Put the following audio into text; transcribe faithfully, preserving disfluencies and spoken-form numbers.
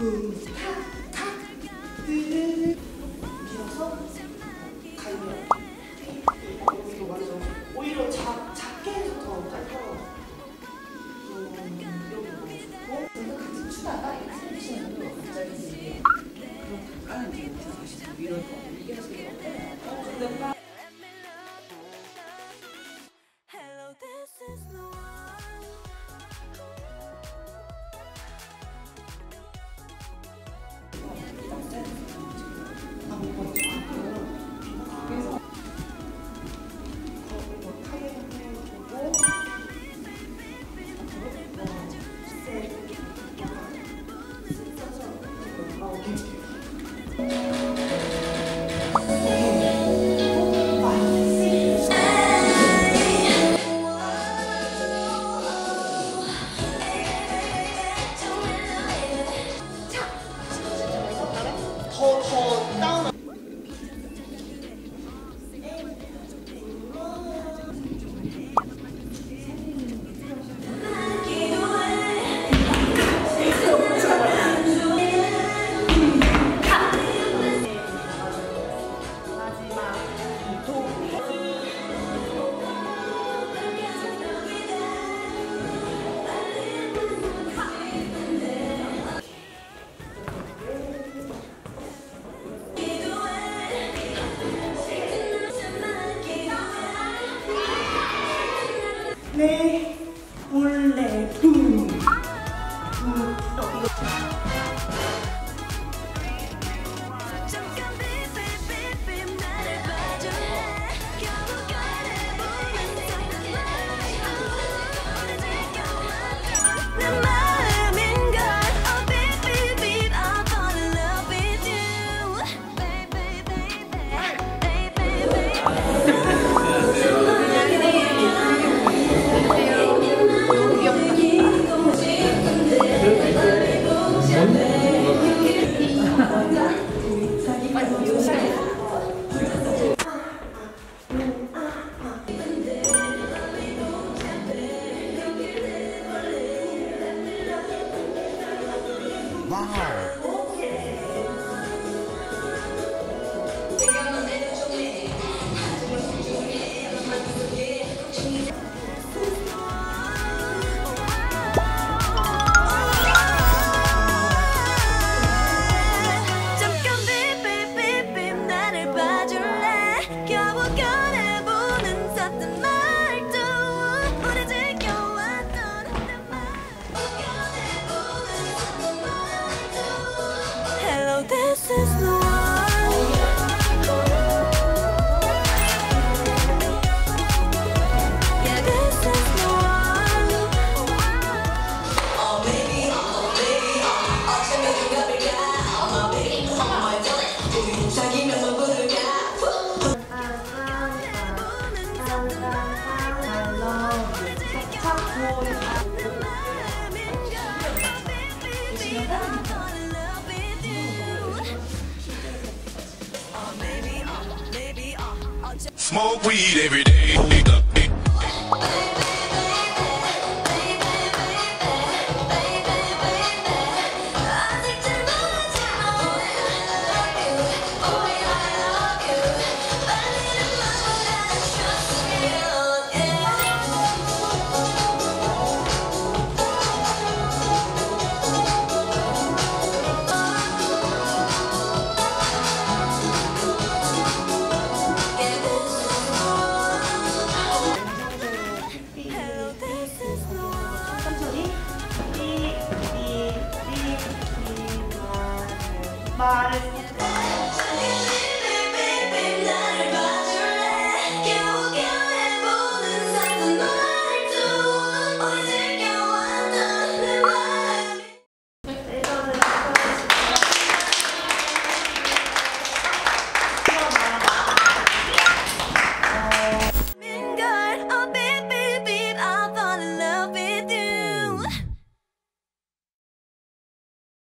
밀어서 갈면 이렇게 맞아. 오히려 작, 작게 해서 더 깔끔하고 이런 거 같이 추다가 이렇게 생기시는 분도 갑자기 그런 깎아는 게 있어서 이런 거 이겨서 이렇게 네, 몰래 붐! Smoke weed every day. Bye.